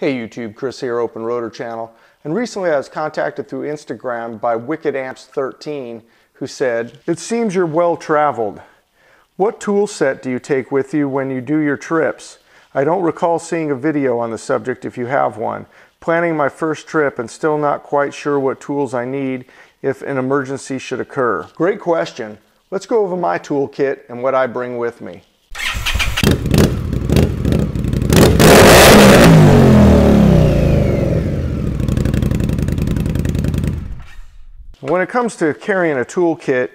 Hey YouTube, Chris here, Open Roader channel. And recently I was contacted through Instagram by wickedamps13 who said, "It seems you're well traveled. What tool set do you take with you when you do your trips? I don't recall seeing a video on the subject if you have one. Planning my first trip and still not quite sure what tools I need if an emergency should occur." Great question. Let's go over my toolkit and what I bring with me. When it comes to carrying a toolkit,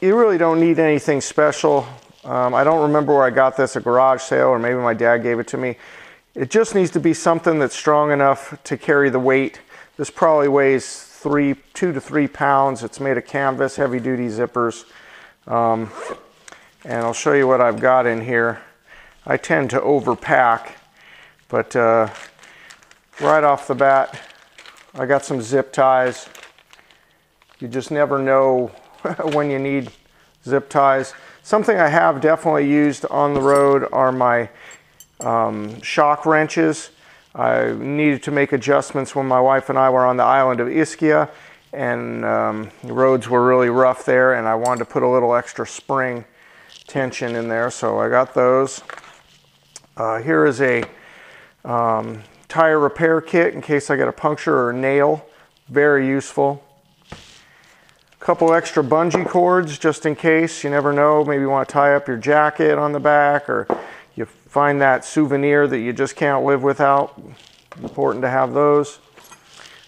you really don't need anything special. I don't remember where I got this, a garage sale, or maybe my dad gave it to me. It just needs to be something that's strong enough to carry the weight. This probably weighs 2 to 3 pounds. It's made of canvas, heavy-duty zippers. And I'll show you what I've got in here. I tend to overpack, but right off the bat, I got some zip ties. You just never know when you need zip ties. Something I have definitely used on the road are my shock wrenches. I needed to make adjustments when my wife and I were on the island of Ischia, and the roads were really rough there, and I wanted to put a little extra spring tension in there, so I got those. Here is a tire repair kit in case I get a puncture or a nail. Very useful. Couple extra bungee cords just in case. You never know, maybe you want to tie up your jacket on the back, or you find that souvenir that you just can't live without. Important to have those.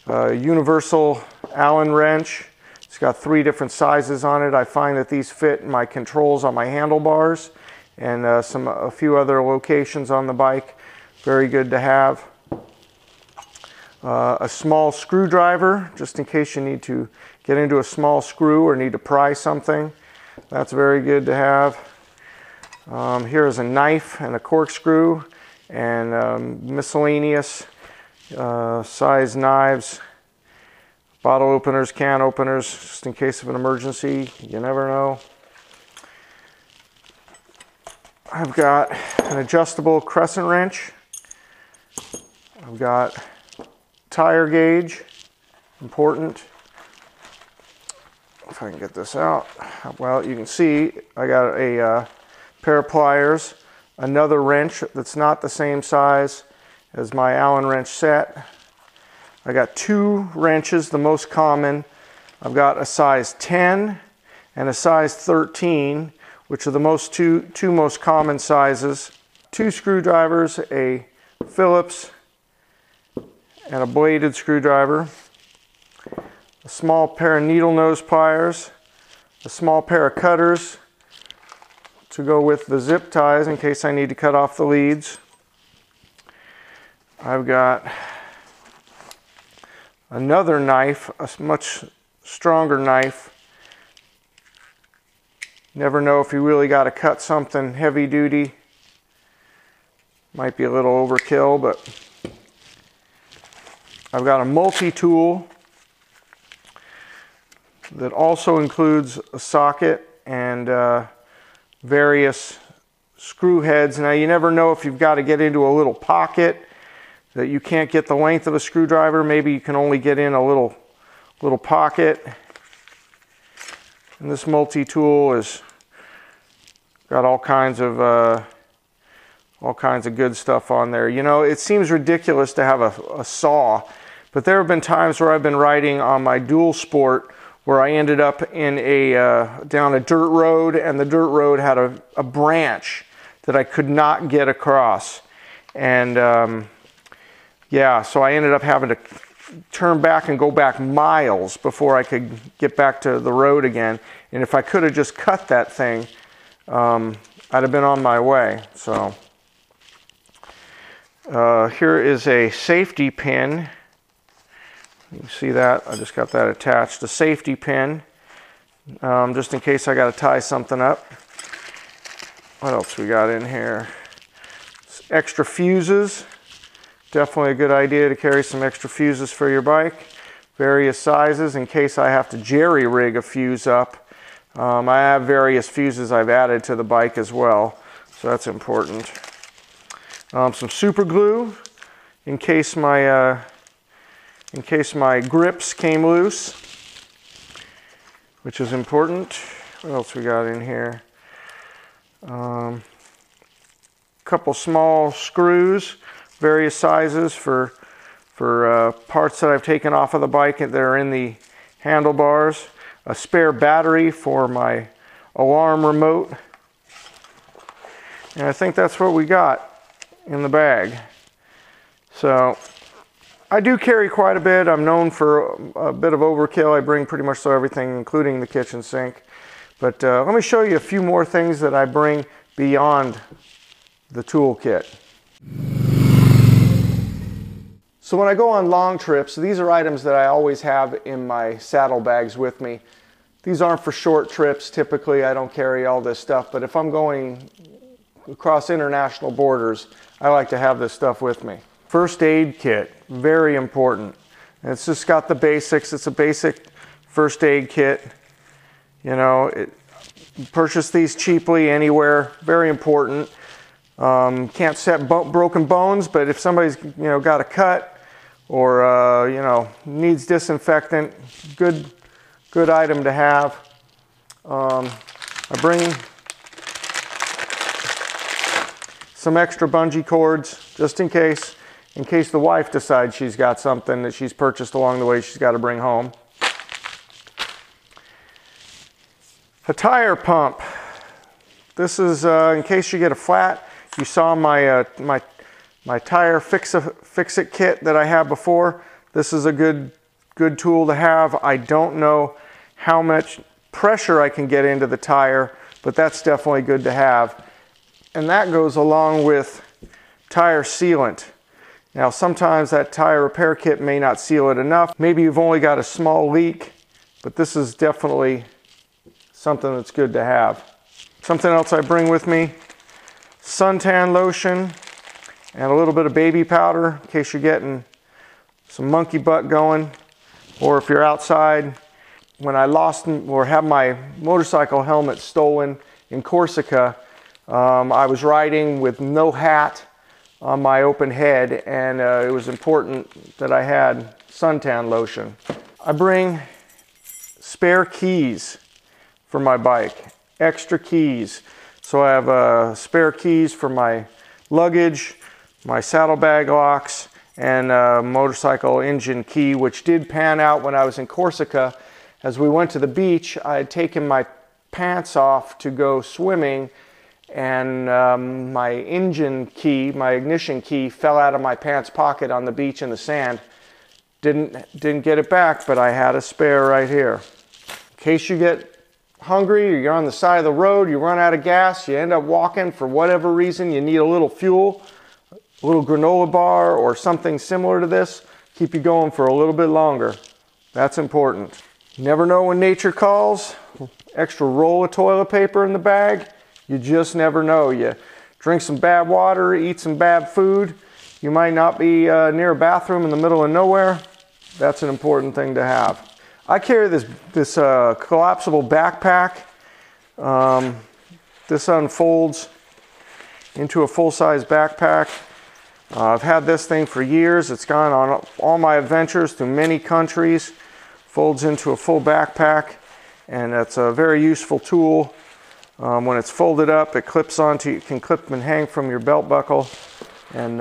Universal Allen wrench. It's got 3 different sizes on it. I find that these fit my controls on my handlebars and a few other locations on the bike. Very good to have. A small screwdriver, just in case you need to get into a small screw or need to pry something. That's very good to have. Here is a knife and a corkscrew and miscellaneous size knives, bottle openers, can openers, just in case of an emergency. You never know. I've got an adjustable crescent wrench. I've got tire gauge, important. If I can get this out, well, you can see I got a pair of pliers, another wrench that's not the same size as my Allen wrench set. I got 2 wrenches, the most common. I've got a size 10 and a size 13, which are the two most common sizes. 2 screwdrivers, a Phillips and a bladed screwdriver, a small pair of needle nose pliers, a small pair of cutters to go with the zip ties in case I need to cut off the leads. I've got another knife, a much stronger knife. Never know if you really got to cut something heavy duty. Might be a little overkill, but I've got a multi-tool that also includes a socket and various screw heads. Now you never know if you've got to get into a little pocket that you can't get the length of a screwdriver. Maybe you can only get in a little pocket. And this multi-tool has got all kinds of good stuff on there. You know, it seems ridiculous to have a saw, but there have been times where I've been riding on my dual sport where I ended up in down a dirt road, and the dirt road had a branch that I could not get across. And yeah, so I ended up having to turn back and go back miles before I could get back to the road again. And if I could have just cut that thing, I'd have been on my way. So here is a safety pin. You can see that. I just got that attached. A safety pin, just in case I got to tie something up. What else we got in here? Extra fuses. Definitely a good idea to carry some extra fuses for your bike. Various sizes in case I have to jerry rig a fuse up. I have various fuses I've added to the bike as well, so that's important. Some super glue. in case my grips came loose, which is important. What else we got in here? Couple small screws, various sizes for parts that I've taken off of the bike that are in the handlebars. A spare battery for my alarm remote. And I think that's what we got in the bag. So I do carry quite a bit. I'm known for a bit of overkill. I bring pretty much so everything, including the kitchen sink. But let me show you a few more things that I bring beyond the toolkit. So when I go on long trips, these are items that I always have in my saddlebags with me. These aren't for short trips. Typically, I don't carry all this stuff, but if I'm going across international borders, I like to have this stuff with me. First aid kit, very important. And it's just got the basics. It's a basic first aid kit. You know, purchase these cheaply anywhere, very important. Can't set broken bones, but if somebody's, you know, got a cut or, you know, needs disinfectant, good item to have. I bring some extra bungee cords just in case the wife decides she's got something that she's purchased along the way she's got to bring home. A tire pump. This is in case you get a flat. You saw my my tire fix-it kit that I had before. This is a good tool to have. I don't know how much pressure I can get into the tire, but that's definitely good to have. And that goes along with tire sealant. Now, sometimes that tire repair kit may not seal it enough. Maybe you've only got a small leak, but this is definitely something that's good to have. Something else I bring with me, suntan lotion and a little bit of baby powder in case you're getting some monkey butt going, or if you're outside. When I lost or had my motorcycle helmet stolen in Corsica, I was riding with no hat on my open head, and it was important that I had suntan lotion. I bring spare keys for my bike. Extra keys. So I have spare keys for my luggage, my saddlebag locks, and a motorcycle engine key, which did pan out when I was in Corsica. As we went to the beach, I had taken my pants off to go swimming, and my engine key, my ignition key, fell out of my pants pocket on the beach in the sand. Didn't get it back, but I had a spare right here. In case you get hungry, or you're on the side of the road, you run out of gas, you end up walking for whatever reason, you need a little fuel, a little granola bar or something similar to this, keep you going for a little bit longer. That's important. You never know when nature calls. Extra roll of toilet paper in the bag. You just never know. You drink some bad water, eat some bad food, you might not be near a bathroom in the middle of nowhere. That's an important thing to have. I carry this collapsible backpack. This unfolds into a full-size backpack. I've had this thing for years. It's gone on all my adventures through many countries. Folds into a full backpack, and that's a very useful tool. When it's folded up, it clips onto, you can clip and hang from your belt buckle, and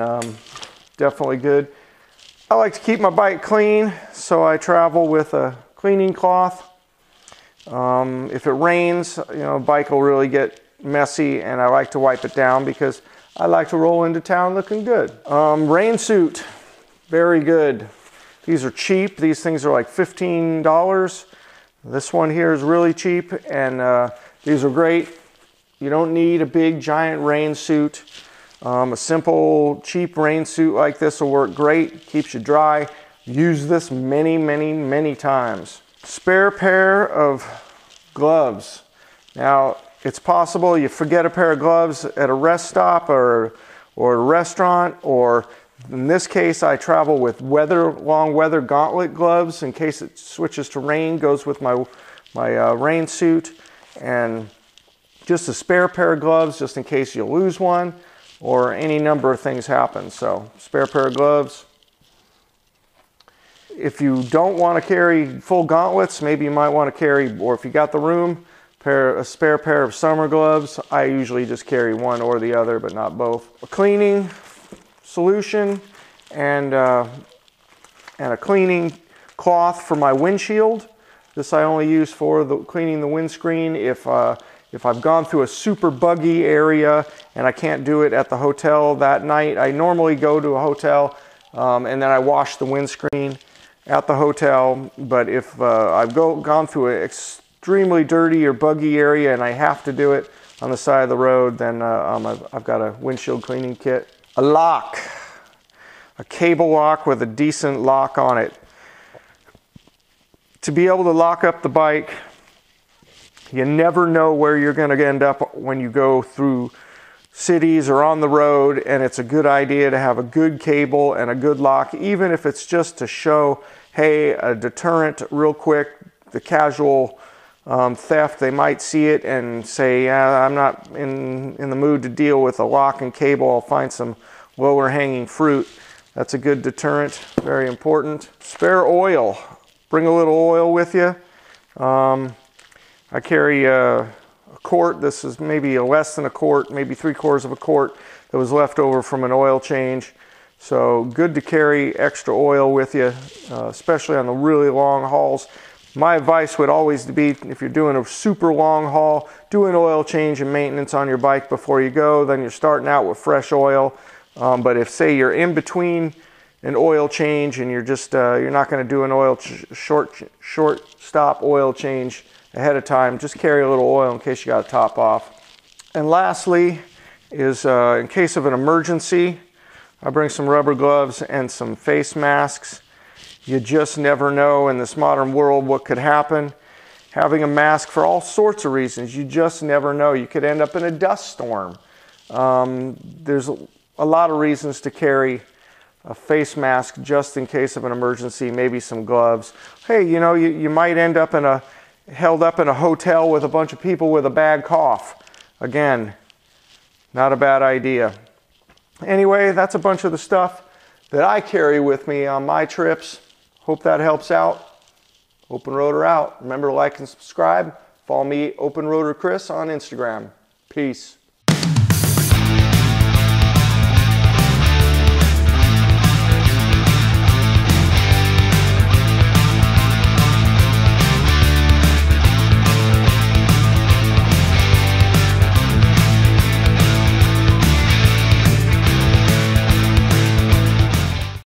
definitely good. I like to keep my bike clean, so I travel with a cleaning cloth. If it rains, you know, bike will really get messy, and I like to wipe it down because I like to roll into town looking good. Rain suit, very good. These are cheap. These things are like $15. This one here is really cheap, and these are great. You don't need a big giant rain suit. A simple cheap rain suit like this will work great. Keeps you dry. Use this many times. Spare pair of gloves. Now, it's possible you forget a pair of gloves at a rest stop or a restaurant, or in this case I travel with long weather gauntlet gloves in case it switches to rain. Goes with my rain suit, and just a spare pair of gloves just in case you lose one. or any number of things happen. So spare pair of gloves. If you don't want to carry full gauntlets, maybe you might want to carry, or if you got the room, a spare pair of summer gloves. I usually just carry one or the other, but not both. A cleaning solution and a cleaning cloth for my windshield. This I only use for cleaning the windscreen if I've gone through a super buggy area and I can't do it at the hotel that night. I normally go to a hotel and then I wash the windscreen at the hotel. But if I've gone through an extremely dirty or buggy area and I have to do it on the side of the road, then I've got a windshield cleaning kit. A lock, a cable lock with a decent lock on it. To be able to lock up the bike, you never know where you're going to end up when you go through cities or on the road, and it's a good idea to have a good cable and a good lock, even if it's just to show, hey, a deterrent real quick, the casual theft, they might see it and say, yeah, I'm not in the mood to deal with a lock and cable, I'll find some lower hanging fruit. That's a good deterrent, very important. Spare oil, bring a little oil with you. I carry a quart. This is maybe less than a quart, maybe 3/4 of a quart that was left over from an oil change. So good to carry extra oil with you, especially on the really long hauls. My advice would always be, if you're doing a super long haul, do an oil change and maintenance on your bike before you go. Then you're starting out with fresh oil. But if, say, you're in between an oil change and you're just you're not going to do an oil short stop oil change ahead of time, just carry a little oil in case you got to top off. And lastly is in case of an emergency, I bring some rubber gloves and some face masks. You just never know in this modern world what could happen. Having a mask for all sorts of reasons, you just never know. You could end up in a dust storm. There's a lot of reasons to carry a face mask just in case of an emergency, maybe some gloves. Hey, you know, you might end up in held up in a hotel with a bunch of people with a bad cough. Again, not a bad idea. Anyway, that's a bunch of the stuff that I carry with me on my trips. Hope that helps out. Open Roader out. Remember to like and subscribe. Follow me, Open Roader Chris, on Instagram. Peace.